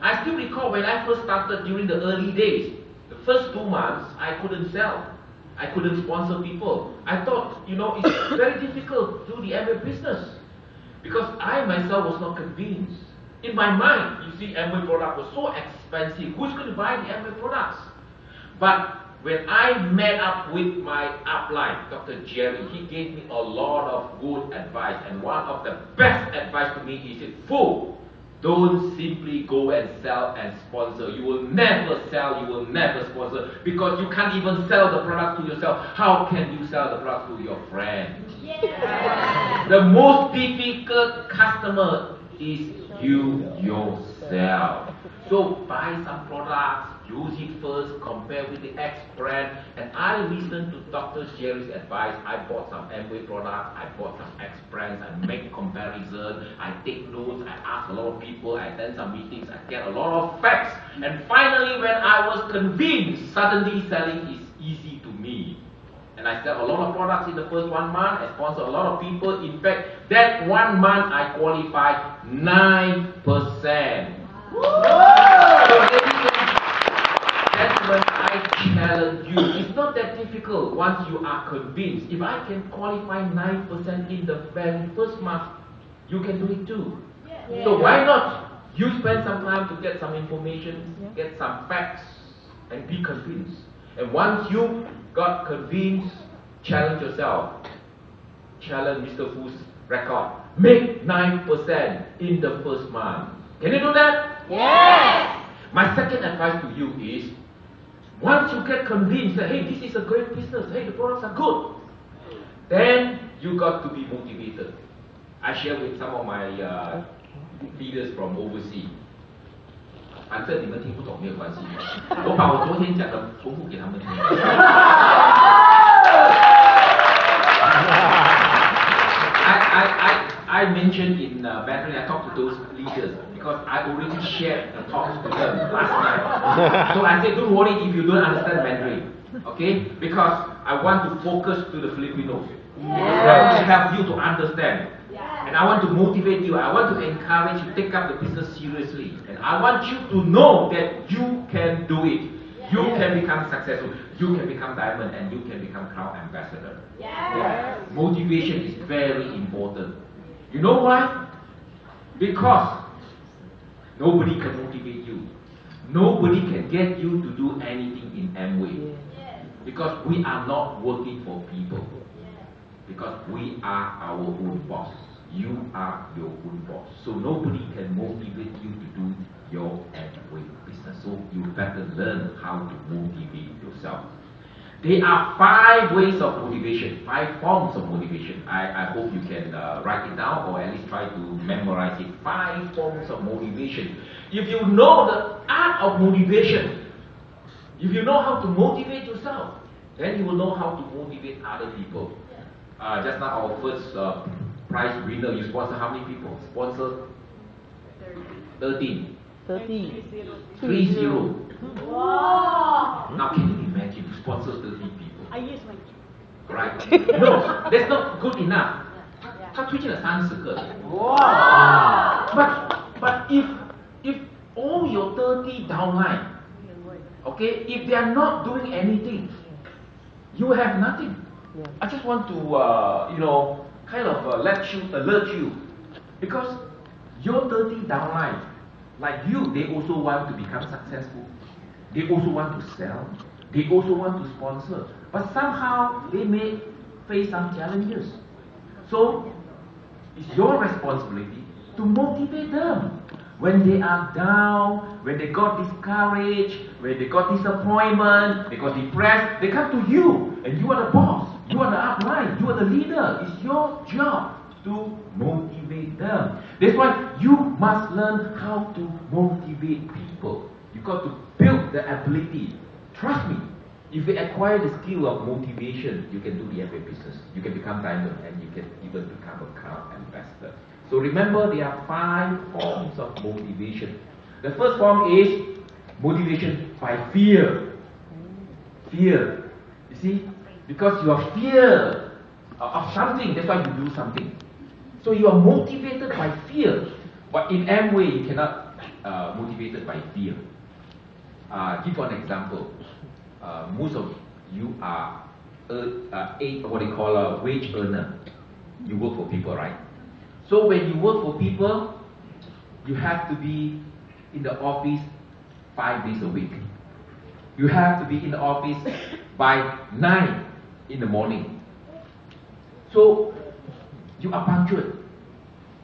I still recall when I first started during the early days, the first 2 months I couldn't sell. I couldn't sponsor people. I thought, you know, it's very difficult to do the Amway business because I myself was not convinced. In my mind, you see, Amway product was so expensive. Who's going to buy the Amway products? But when I met up with my upline, Dr. Jerry, he gave me a lot of good advice, and one of the best advice to me is, Foo, don't simply go and sell and sponsor. You will never sell, you will never sponsor, because you can't even sell the product to yourself. How can you sell the product to your friend? Yeah. The most difficult customer is you yourself. So buy some products, use it first, compare with the X brand. And I listened to Dr. Jerry's advice. I bought some Amway products, I bought some X brands, I make comparison, I take notes, I ask a lot of people, I attend some meetings, I get a lot of facts. And finally, when I was convinced, suddenly selling is easy to me. And I sell a lot of products in the first 1 month, I sponsor a lot of people. In fact, that 1 month I qualified 9%. So that's when I challenge you. It's not that difficult once you are convinced. If I can qualify 9% in the very first month, you can do it too. Yeah. Yeah. So why not? You spend some time to get some information, get some facts, and be convinced. And once you got convinced, challenge yourself. Challenge Mr. Foo's record. Make 9% in the first month. Can you do that? Yes! My second advice to you is, once you get convinced that, hey, this is a great business, hey, the products are good, then you got to be motivated. I share with some of my leaders from overseas. 反正你们听不懂没有关系 我把我昨天讲的重复给他们听 I mentioned in Bentley, I talked to those leaders because I already shared the talks to them last night. So I said, don't worry if you don't understand Mandarin, okay? Because I want to focus to the Filipinos. Yeah. To help you to understand. Yeah. And I want to motivate you. I want to encourage you to take up the business seriously. And I want you to know that you can do it. You can become successful. You can become diamond, and you can become crown ambassador. Yeah. Motivation is very important. You know why? Because nobody can motivate you. Nobody can get you to do anything in Amway. Because we are not working for people. Because we are our own boss. You are your own boss. So nobody can motivate you to do your Amway business. So you better learn how to motivate yourself. There are 5 ways of motivation, 5 forms of motivation. I hope you can write it down or at least try to memorize it. 5 forms of motivation. If you know the art of motivation, if you know how to motivate yourself, then you will know how to motivate other people. Just now our first prize winner, you sponsor how many people? Sponsor 13. 30. Wow. Now can you imagine you sponsor 30 people? I use my right. No, that's not good enough. Wow. But if all your 30 downline, okay, if they are not doing anything, you have nothing. I just want to you know, kind of alert you, because your 30 downline, like you, they also want to become successful. They also want to sell. They also want to sponsor. But somehow, they may face some challenges. So, it's your responsibility to motivate them. When they are down, when they got discouraged, when they got disappointment, they got depressed, they come to you. And you are the boss. You are the upline. You are the leader. It's your job to motivate them. That's why you must learn how to motivate people. You've got to build the ability. Trust me, if you acquire the skill of motivation, you can do the Amway business. You can become diamond, and you can even become a crown ambassador. So remember, there are 5 forms of motivation. The first form is motivation by fear. Fear. You see? Because you are fear of something, that's why you do something. So you are motivated by fear. But in Amway, you cannot motivated by fear. Give one example. Most of you are what they call a wage earner. You work for people, right? So when you work for people, you have to be in the office 5 days a week. You have to be in the office by 9 in the morning. So you are punctual.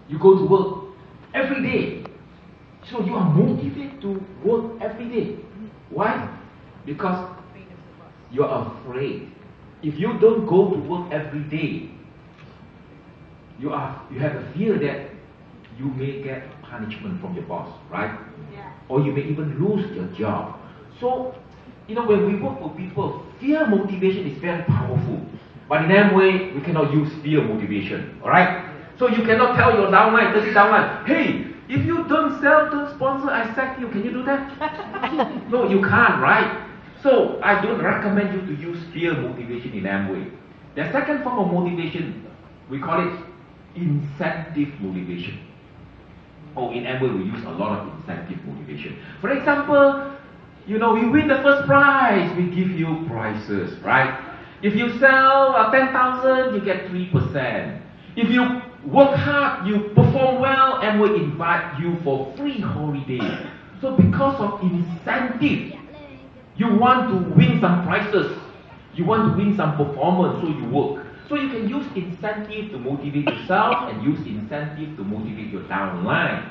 You go to work every day. So you are motivated to work every day. Why? Because you are afraid. If you don't go to work every day, you have a fear that you may get punishment from your boss, right? Yeah. Or you may even lose your job. So, you know, when we work for people, fear motivation is very powerful. But in that way, we cannot use fear motivation, all right? So you cannot tell your downline, hey, if you don't sell, don't sponsor, I sack you. Can you do that? No, you can't, right? So I don't recommend you to use fear motivation in Amway. The second form of motivation, we call it incentive motivation. Oh, in Amway we use a lot of incentive motivation. For example, you know, you win the first prize, we give you prizes, right? If you sell 10,000, you get 3%. If you work hard, you perform well, Amway invite you for free holiday. So because of incentive, you want to win some prizes, you want to win some performance, so you work. So you can use incentive to motivate yourself and use incentive to motivate your downline.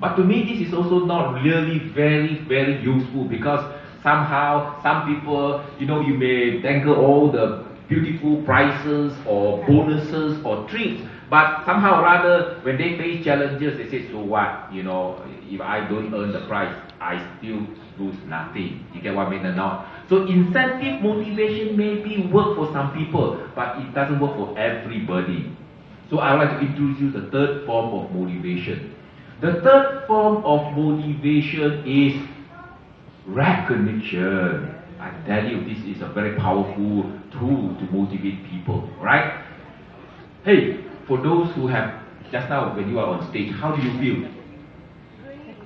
But to me, this is also not really very useful, because somehow some people, you know, you may dangle all the beautiful prizes or bonuses or treats, but somehow or other, when they face challenges, they say, so what, you know, if I don't earn the prize, I still lose nothing. You get what I mean or not? So incentive motivation maybe work for some people, but it doesn't work for everybody. So I would like to introduce you the third form of motivation. The third form of motivation is recognition. I tell you, this is a very powerful tool to motivate people, right? Hey, for those who have, just now when you are on stage, how do you feel?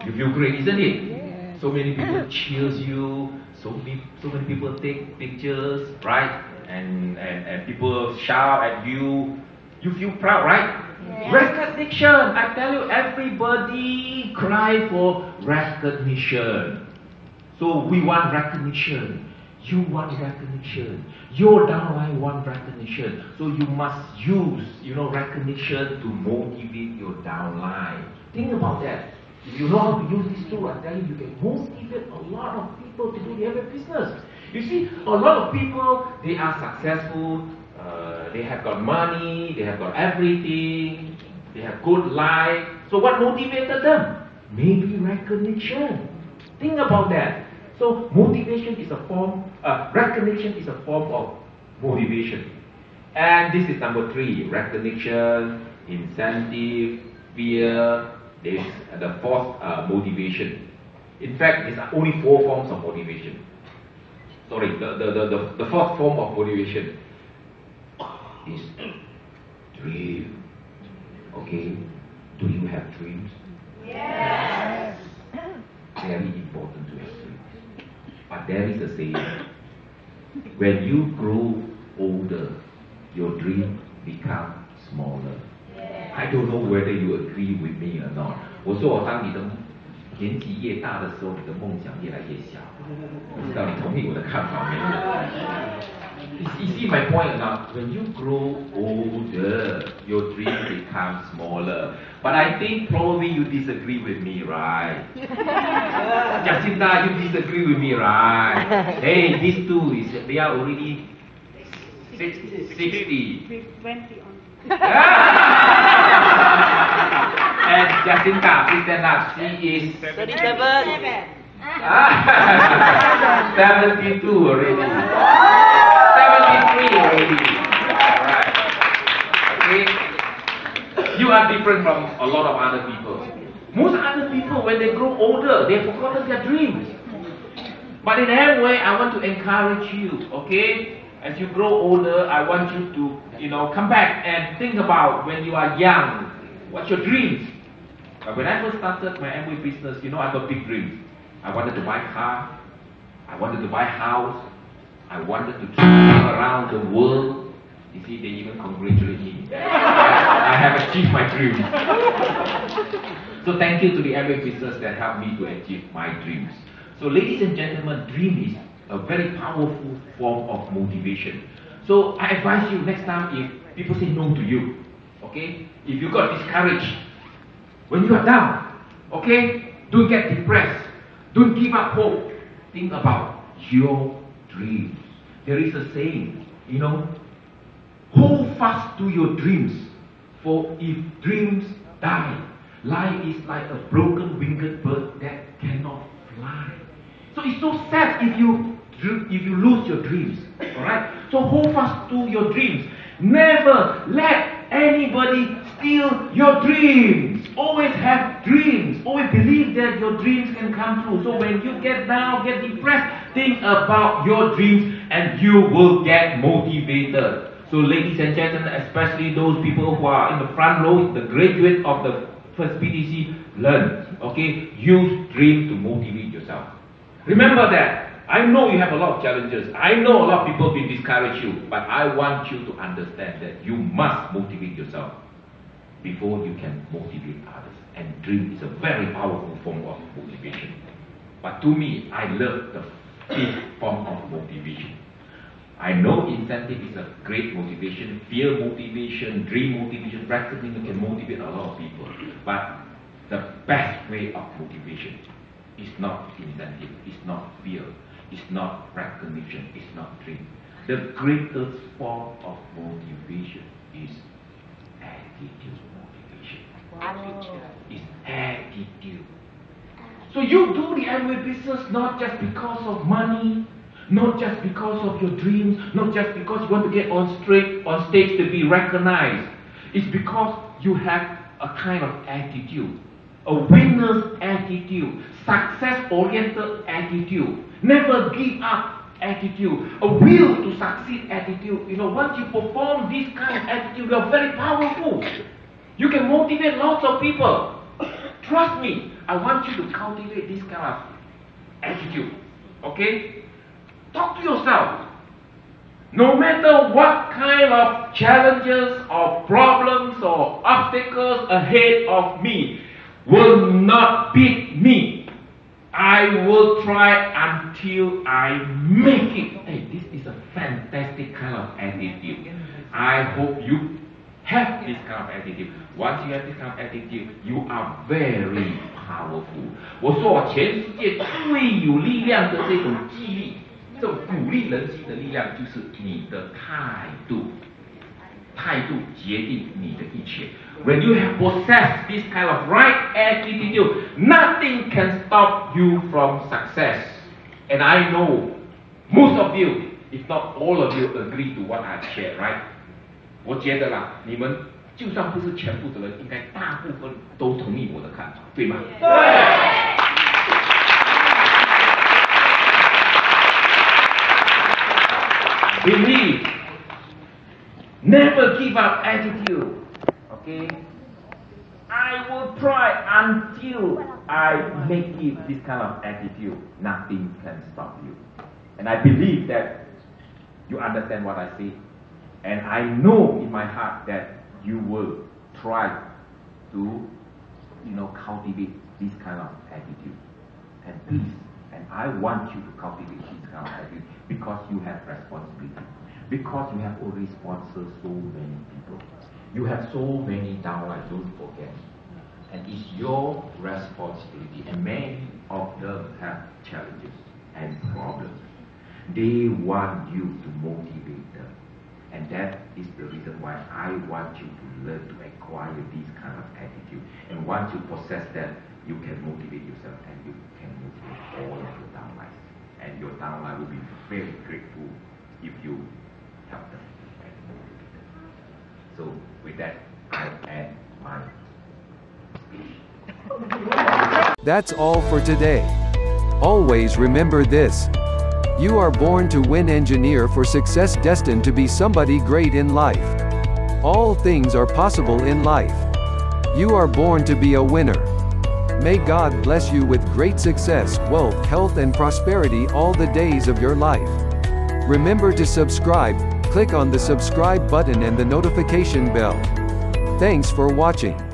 You feel great, isn't it? Yeah. So many people cheers you, so many people take pictures, right? And people shout at you. You feel proud, right? Yeah. Recognition! I tell you, everybody cry for recognition. So we want recognition. You want recognition. Your downline want recognition. So you must use, you know, recognition to motivate your downline. Think about that. If you know how to use this tool, I tell you, you can motivate a lot of people to do their business. You see, a lot of people, they are successful, they have got money, they have got everything, they have good life. So what motivated them? Maybe recognition. Think about that. So motivation is a form, recognition is a form of motivation. And this is number three, recognition, incentive, fear. There's the fourth motivation. In fact, it's only four forms of motivation. Sorry, the fourth form of motivation is dream. Okay, do you have dreams? Yes! Very important to have dreams. But there is a saying, when you grow older, your dream becomes smaller. I don't know whether you agree with me or not. 我说我当你的年纪越大的时候，你的梦想越来越小。不知道你同意我的看法没有？ You see my point or not? When you grow older, your dreams become smaller. But I think probably you disagree with me, right? Jacinta, you disagree with me, right? Hey, these two they are already 60. 20 on. And Jacinta, please stand up. She is 37. 72 already. 73 already. Alright. Okay. You are different from a lot of other people. Most other people, when they grow older, they've forgotten their dreams. But in that way, I want to encourage you, okay? As you grow older, I want you to, you know, come back and think about when you are young. What's your dreams? When I first started my Amway business, you know, I got big dreams. I wanted to buy a car, I wanted to buy a house, I wanted to travel around the world. You see, they even congratulate me. I have achieved my dreams. So thank you to the Amway business that helped me to achieve my dreams. So ladies and gentlemen, dream is a very powerful form of motivation. So I advise you next time if people say no to you, okay, if you got discouraged, when you are down, okay, don't get depressed, don't give up hope, think about your dreams. There is a saying, you know, hold fast to your dreams, for if dreams die, life is like a broken winged bird that cannot fly. So it's so sad if you lose your dreams, alright? So hold fast to your dreams. Never let anybody steal your dreams. Always have dreams. Always believe that your dreams can come true. So when you get down, get depressed, think about your dreams and you will get motivated. So ladies and gentlemen, especially those people who are in the front row, the graduate of the first BTC, learn, okay? Use dream to motivate yourself. Remember that. I know you have a lot of challenges. I know a lot of people will discourage you, but I want you to understand that you must motivate yourself before you can motivate others. And dream is a very powerful form of motivation. But to me, I love the fifth form of motivation. I know incentive is a great motivation, fear motivation, dream motivation, practically you can motivate a lot of people. But the best way of motivation is not incentive, is not fear. It's not recognition, it's not dream. The greatest form of motivation is attitude motivation. Attitude is attitude. So you do the Amway business not just because of money, not just because of your dreams, not just because you want to get on stage to be recognized. It's because you have a kind of attitude. A winner's attitude, success-oriented attitude, never give up attitude, a will to succeed attitude. You know, once you perform this kind of attitude, you are very powerful. You can motivate lots of people. Trust me, I want you to cultivate this kind of attitude, okay? Talk to yourself. No matter what kind of challenges or problems or obstacles ahead of me, will not beat me. I will try until I make it. Hey, this is a fantastic kind of attitude. I hope you have this kind of attitude. Once you have this kind of attitude, you are very powerful. 我说全世界最有力量的这种激励，这种鼓励人心的力量，就是你的态度。态度决定你的一切。When you have possessed this kind of right attitude, nothing can stop you from success. And I know most of you, if not all of you, agree to what I share, right? 我觉得啦，你们就算不是全部的人，应该大部分都同意我的看法，对吗？对。 Believe. Never give up attitude, okay? I will try until I make it. This kind of attitude, nothing can stop you. And I believe that you understand what I say. And I know in my heart that you will try to, you know, cultivate this kind of attitude. And please, and I want you to cultivate this kind of attitude because you have responsibility. Because you have already sponsored so many people. You have so many downlines, don't forget. And it's your responsibility. And many of them have challenges and problems. They want you to motivate them. And that is the reason why I want you to learn to acquire this kind of attitude. And once you possess that, you can motivate yourself and you can motivate all of your downlines. And your downline will be very grateful if you help them. So with that, I end my speech. That's all for today. Always remember this. You are born to win, engineer for success, destined to be somebody great in life. All things are possible in life. You are born to be a winner. May God bless you with great success, wealth, health and prosperity all the days of your life. Remember to subscribe, click on the subscribe button and the notification bell. Thanks for watching.